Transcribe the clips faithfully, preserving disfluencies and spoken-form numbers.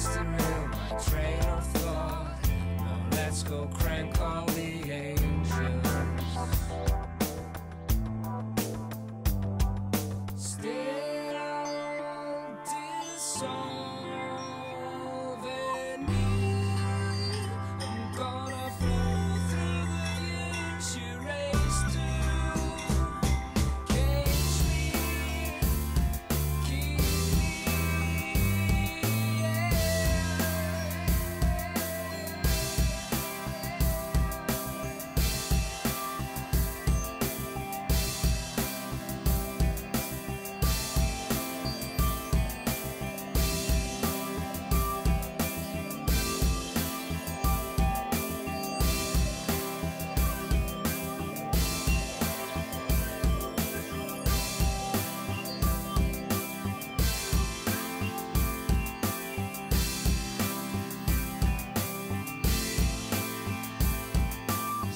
is the real train of thought. Now let's go crank all the angels. Still dissolving me, I'm gonna flow through the future race to cage me, keep me,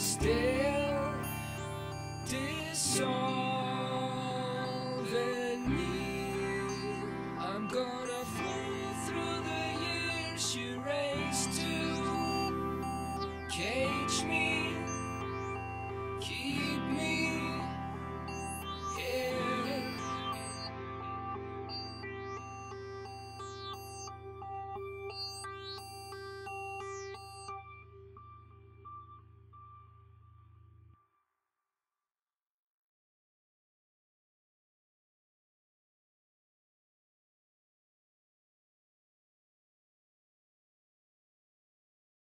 still dissolving me, I'm gonna flow through the years you race to cage me, keep